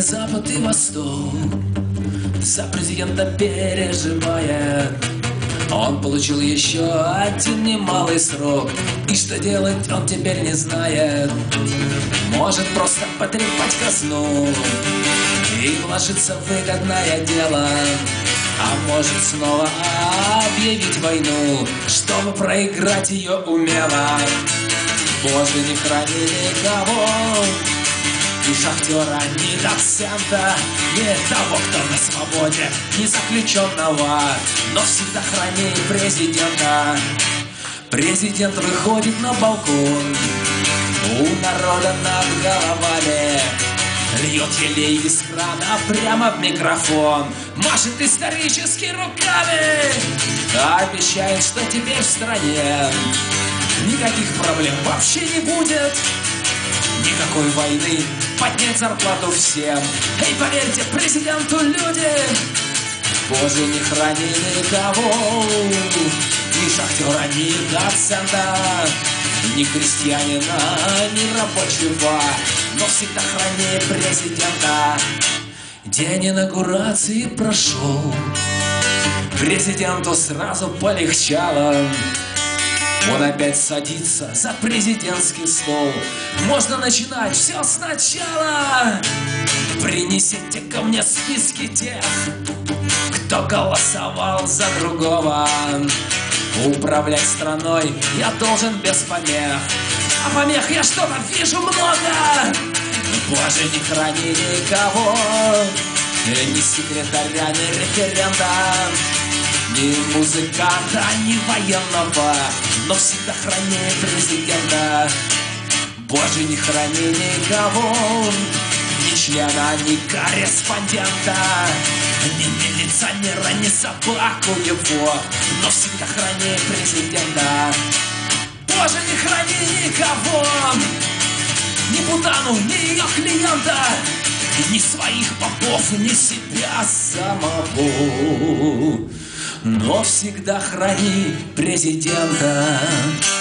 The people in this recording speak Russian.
и запад, и восток. За президента переживает. Он получил еще один немалый срок, и что делать он теперь не знает. Может просто потрепать казну, и вложиться в выгодное дело. А может снова объявить войну, чтобы проиграть ее умело. Боже, не храни никого, ни шахтера, ни доцента, ни того, кто на свободе, ни заключенного, но всегда храни президента. Президент выходит на балкон, у народа над головами льет елей из крана прямо в микрофон, машет исторически руками, обещает, что теперь в стране никаких проблем вообще не будет, никакой войны, поднять зарплату всем. Эй, поверьте президенту, люди! Боже, не храни никого, ни шахтера, ни доцента, ни крестьянина, ни рабочего, но всегда храни президента. День инаугурации прошел, президенту сразу полегчало. Он опять садится за президентский стол. Можно начинать все сначала. Принесите ко мне списки тех, кто голосовал за другого. Управлять страной я должен без помех, а помех я что-то вижу много. Боже, не храни никого, ни секретаря, ни референта, ни музыканта, ни военного, но всегда храни президента. Боже, не храни никого, ни члена, ни корреспондента, ни милиционера, ни собаку его, но всегда храни президента. Боже, не храни никого, ни Путану, ни ее клиента, ни своих попов, ни себя самого, но всегда храни президента.